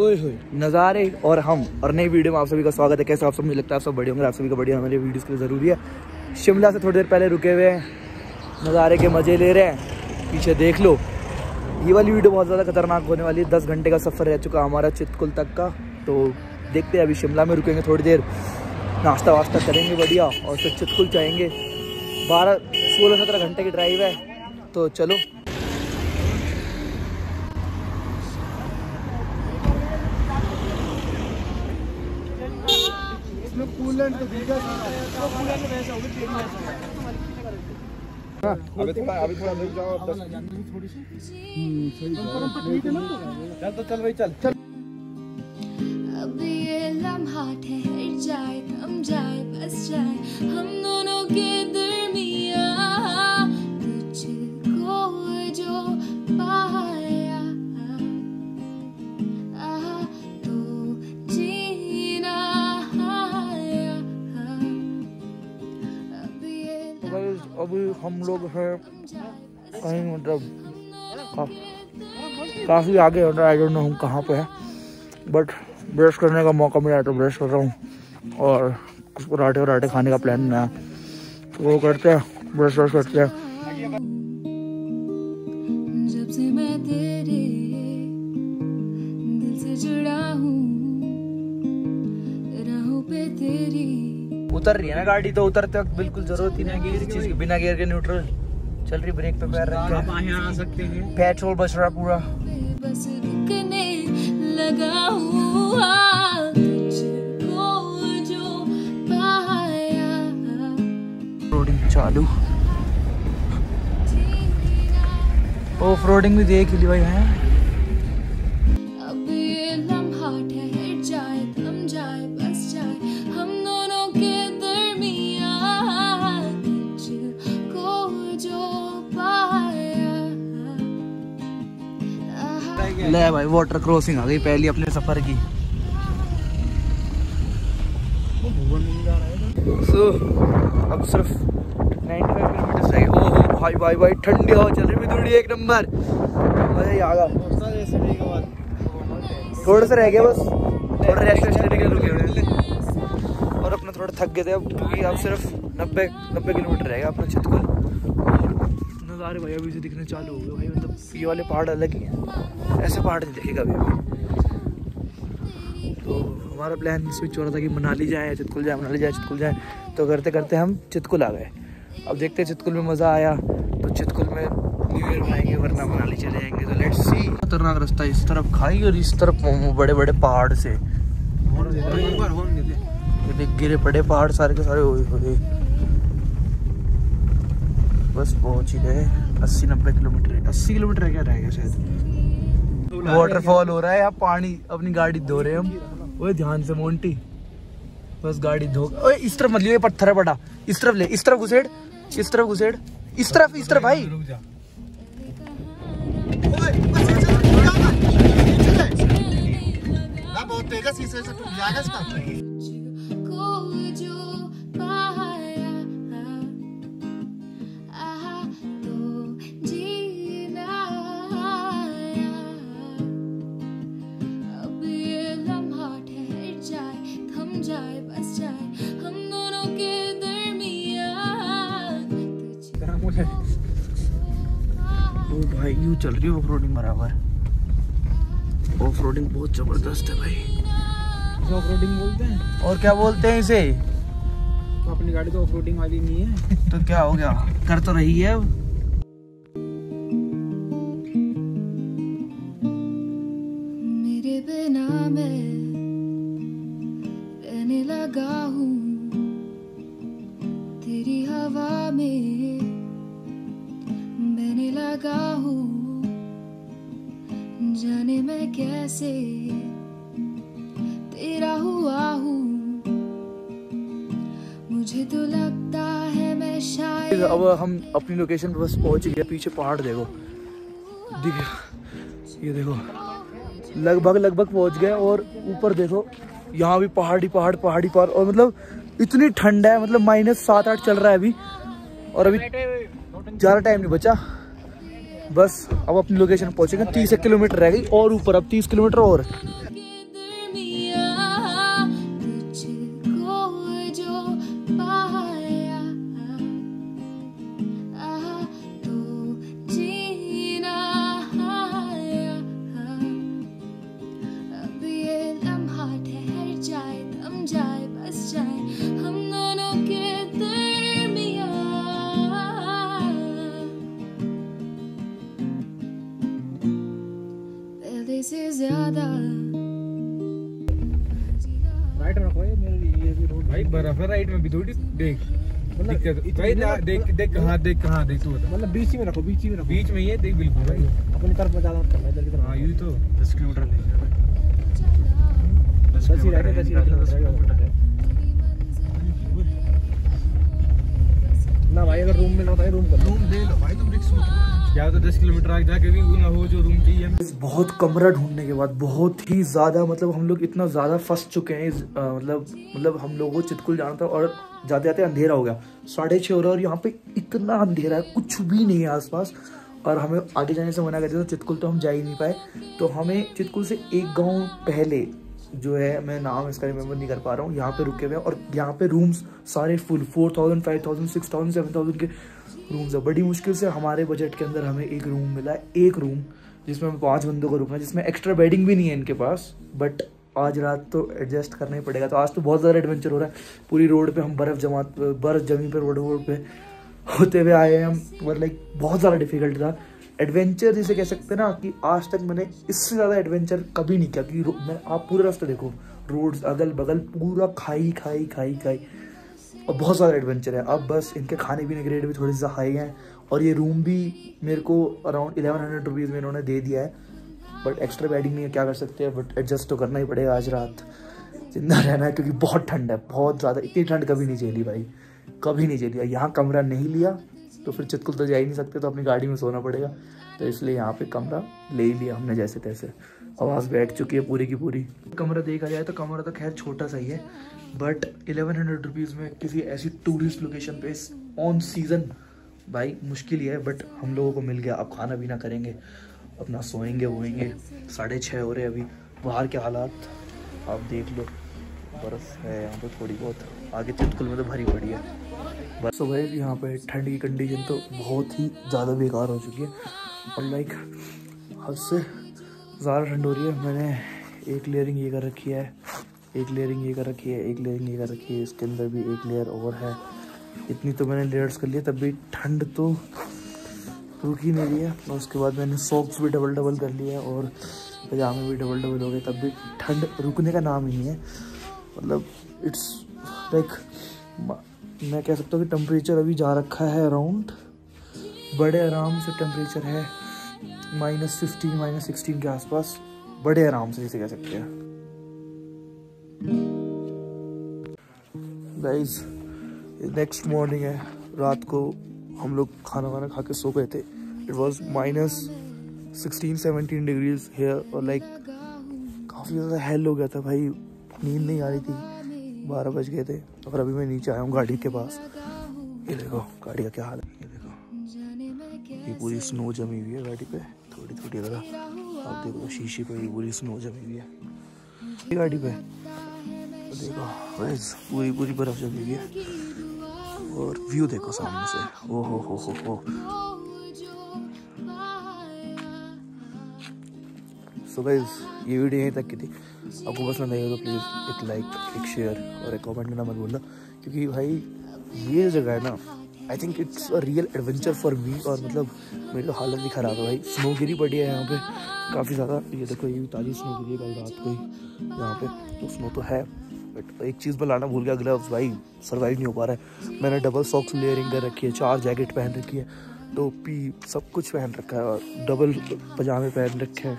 नज़ारे और हम और नई वीडियो में आप सभी का स्वागत है। कैसे आप सब? मुझे लगता है आप सब बढ़िया होंगे। आप सभी का बढ़िया हमारे वीडियोस के लिए ज़रूरी है। शिमला से थोड़ी देर पहले रुके हुए हैं, नज़ारे के मज़े ले रहे हैं। पीछे देख लो, ये वाली वीडियो बहुत ज़्यादा खतरनाक होने वाली है। 10 घंटे का सफ़र रह चुका हमारा चितकुल तक का। तो देखते हैं, अभी शिमला में रुकेंगे थोड़ी देर, नाश्ता वास्ता करेंगे बढ़िया और फिर चितकुल जाएंगे। 12-17 घंटे की ड्राइव है। तो चलो अभी थोड़ा रुक जाओ। थोड़ी सी सही ठीक है ना? चल तो चल भाई, चल चल। अभी ये लम्हा ठहर जाए, थम जाए, बस जाए हम दोनों के दरमियां। तुझको जो पाया तो जीना आया। अभी हम लोग हैं कहीं, मतलब काफ़ी आगे हो रहा है। आई डोंट नो हम कहाँ पे हैं, बट ब्रश करने का मौका मिला तो ब्रश कर रहा हूँ और कुछ पराठे वराठे खाने का प्लान बनाया तो वो करते हैं, ब्रश व्रश करते हैं। जब से मैं तेरे दिल से जुड़ा हूँ, राहों पे तेरी। उतर रही है ना गाड़ी, तो उतरते वक्त बिल्कुल जरूरत ही नहीं है किसी चीज़ की। बिना गियर के न्यूट्रल चल रही, ब्रेक पे पैर रख आ सकते हैं, पेट्रोल बच रहा पूरा। बस रुकने लगा हुआ तुझको जो पाया। रोडिंग चालू, ऑफ रोडिंग भी देख ली भाई है। अब ये लम्हा ठहर जाए, थम जाए, बस जाए हम दोनों के दरमियां। तुझको जो पाया। ले भाई, वाटर क्रॉसिंग आ गई पहली अपने सफर की। So, अब सिर्फ 95 किलोमीटर रहे। ओहो भाई भाई भाई, ठंडी हवा चल रही दूरी, एक नंबर मजा ही आ गया। थोड़ा सा रह गया बस, थोड़ा रेस्ट लेने के लिए रुके हुए और अपना थोड़ा थक गए थे अब, क्योंकि अब सिर्फ 90 किलोमीटर रह गया अपना चितकुल। नज़ारे भाई अभी से दिखने चालू हो गए भाई, मतलब ये वाले पहाड़ अलग ही हैं, ऐसे पहाड़ नहीं दिखेगा अभी। तो हमारा प्लान स्विच हो रहा था कि मनाली जाए, चितकुल जाए, मनाली जाए, चितकुल जाए। तो करते करते हम चितकुल आ गए। अब देखते हैं चितकुल में मज़ा आया तो चितकुल में न्यू ईयर बनाएंगे, वरना मनाली चले जाएंगे। तो लेट्स सी। खतरनाक रास्ता, इस तरफ खाई और इस तरफ बड़े बड़े पहाड़ से गिरे पड़े पहाड़ सारे के सारे हुए। बस पहुंच ही गए। 80-90 किलोमीटर, 80 किलोमीटर क्या रह गया शायद। वाटरफॉल हो रहा है यहाँ, पानी अपनी गाड़ी धो रहे हम। वो ध्यान से मोंटी, बस गाड़ी धो। ओए इस तरफ मत लियो, ये पत्थर है बड़ा, इस तरफ ले, इस तरफ घुसेड़, इस तरफ घुसेड़, इस तरफ, इस तरफ भाई। ओ भाई यू चल रही है ऑफ रोडिंग बराबर। ऑफ रोडिंग बहुत जबरदस्त है भाई। ऑफ रोडिंग बोलते हैं और क्या बोलते हैं इसे? तो अपनी गाड़ी तो ऑफ रोडिंग वाली नहीं है तो क्या हो गया, कर तो रही है अब। मेरे बिना मैं रहने लगा हूँ तेरी हवा में, बहने लगा हूँ जाने मैं कैसे तेरा हुआ हूँ। मुझे तो लगता है मैं शायद। अब हम अपनी लोकेशन पर बस पहुँच गए। पीछे पहाड़ देखो, दिख ये देखो, लगभग पहुँच गए। और ऊपर देखो, यहाँ भी पहाड़ी पहाड़। और मतलब इतनी ठंड है, मतलब -7-8 चल रहा है अभी और अभी ज़्यादा टाइम नहीं बचा। बस अब अपनी लोकेशन पहुँचेंगे। 30 किलोमीटर रह गई और ऊपर, अब 30 किलोमीटर और। ज्यादा राइट रखो ये मेरे ये रोड भाई बर्फ है राइट में भी थोड़ी देख मतलब देख कहां देख तू बता मतलब बीच में रखो बीच में ये देख बिल्कुल भाई अपन तरफ मत जाना मत इधर की तरफ हां यही तो 10 किलोमीटर ले जा बस ही रहते 10 किलोमीटर ना भाई अगर रूम में ना भाई रूम दे लो भाई तुम रिस्क मत क्या तो 10 किलोमीटर आगे जाके भी ना हो जो रूम चाहिए हमें। बहुत कमरा ढूंढने के बाद बहुत ही ज़्यादा मतलब हम लोग इतना ज़्यादा फंस चुके हैं मतलब हम लोगों को चितकुल जाना था और जाते जाते अंधेरा हो गया 6:30 हो रहा और यहाँ पे इतना अंधेरा है कुछ भी नहीं है आसपास और हमें आगे जाने से मना कर दिया था चितकुल तो हम जा ही नहीं पाए। तो हमें चितकुल से एक गाँव पहले जो है मैं नाम इसका रिमेम्बर नहीं कर पा रहा हूँ यहाँ पे रुके हुए हैं और यहाँ पे रूम्स सारे फुल 4000 5000 6000 7000 के रूम्स है। बड़ी मुश्किल से हमारे बजट के अंदर हमें एक रूम मिला एक रूम जिसमें हम 5 बंदों का रूम है जिसमें एक्स्ट्रा बेडिंग भी नहीं है इनके पास बट आज रात तो एडजस्ट करना ही पड़ेगा। तो आज तो बहुत ज़्यादा एडवेंचर हो रहा है पूरी रोड पर हम बर्फ़ जमी पर रोड पर होते हुए आए हैं हम और लाइक बहुत ज़्यादा डिफिकल्ट था एडवेंचर जिसे कह सकते हैं ना कि आज तक मैंने इससे ज़्यादा एडवेंचर कभी नहीं किया क्योंकि मैं आप पूरा रास्ता देखो रोड्स अगल बगल पूरा खाई और बहुत ज़्यादा एडवेंचर है। अब बस इनके खाने पीने के रेट भी थोड़े से हाई हैं और ये रूम भी मेरे को अराउंड 1100 रुपीज़ में इन्होंने दे दिया है बट एक्स्ट्रा बेडिंग नहीं है क्या कर सकते हैं बट एडजस्ट तो करना ही पड़ेगा आज रात जिंदा रहना है क्योंकि बहुत ठंड है बहुत ज़्यादा इतनी ठंड कभी नहीं झेली भाई कभी नहीं झेली। यहाँ कमरा नहीं लिया तो फिर चितकुल तो जा ही नहीं सकते तो अपनी गाड़ी में सोना पड़ेगा तो इसलिए यहाँ पे कमरा ले ही लिया हमने जैसे तैसे। आवाज़ बैठ चुकी है पूरी की पूरी। कमरा देखा जाए तो कमरा तो खैर छोटा सा ही है बट 1100 रुपीज़ में किसी ऐसी टूरिस्ट लोकेशन पे ऑन सीज़न भाई मुश्किल ही है बट हम लोगों को मिल गया। अब खाना पीना करेंगे अपना सोएंगे वोएंगे 6:30 हो रहे अभी बाहर के हालात आप देख लो बर्फ़ है यहाँ पर थोड़ी बहुत आगे चितकुल में तो भरी पड़ी है। बस भाई यहाँ पे ठंड की कंडीशन तो बहुत ही ज़्यादा बेकार हो चुकी है और लाइक हद से ज़्यादा ठंड हो रही है। मैंने एक लेयरिंग ये कर रखी है इसके अंदर भी एक लेयर और है इतनी तो मैंने लेयर्स कर लिए तब भी ठंड तो रुक ही नहीं रही है। और उसके बाद मैंने सॉक्स भी डबल कर लिया और पजामे भी डबल हो गए तब भी ठंड रुकने का नाम ही है मतलब इट्स लाइक मैं कह सकता हूँ कि टेम्परेचर अभी जा रखा है अराउंड बड़े आराम से टेम्परेचर है -15 -16 के आसपास बड़े आराम से इसे कह सकते हैं। गाइस नेक्स्ट मॉर्निंग है रात को हम लोग खाना वाना खा के सो गए थे इट वाज -16-17 डिग्रीज हेयर और लाइक काफ़ी ज़्यादा हेल हो गया था भाई नींद नहीं आ रही थी 12 बज गए थे और अभी मैं नीचे आया हूँ गाड़ी के पास। ये देखो गाड़ी का क्या हाल है ये देखो ये पूरी स्नो जमी हुई है गाड़ी पे थोड़ी थोड़ी जरा आप देखो शीशे पे ये पूरी स्नो जमी हुई है गाड़ी पे देखो बस पूरी बर्फ जमी हुई है और व्यू देखो सामने से ओ हो। तो गाइस ये वीडियो यहीं तक की थी आपको पसंद आई हो तो प्लीज़ एक लाइक एक शेयर और एक कमेंट करना मत बोलना क्योंकि भाई ये जगह है ना I think it's a real adventure for me और मतलब मेरी तो हालत भी ख़राब है भाई स्नो गिरी पड़ी है यहाँ पे काफ़ी ज़्यादा ये देखो ये भी ताज़ी स्नो गिरी है कल रात को ही यहाँ पे तो स्नो तो है बट एक चीज़ पर लाना भूल गया ग्लव्स भाई सर्वाइव नहीं हो पा रहा है। मैंने डबल सॉक्स लेयरिंग कर रखी है 4 जैकेट पहन रखी है टोपी सब कुछ पहन रखा है और डबल पजामे पहन रखे हैं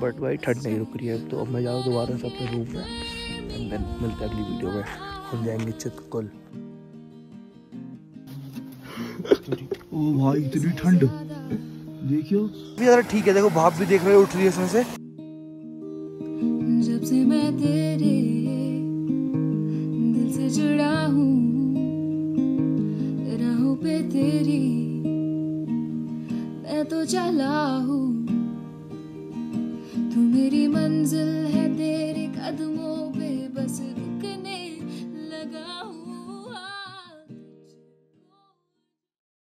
बट भाई ठंड नहीं रुक रही है। तो अब मैं जाऊँ दोबारा से अपने रूम में एंड देन मिलते हैं अगली वीडियो में हम जाएंगे चितकुल। ओ भाई इतनी ठंड देखियो यार ठीक है देखो भाप भी देख रहे हो उठ रही है इसमें से। जब से मैं तेरे दिल से जुड़ा हूँ राहों पे तेरी मैं तो चला हूँ तू मेरी मंजिल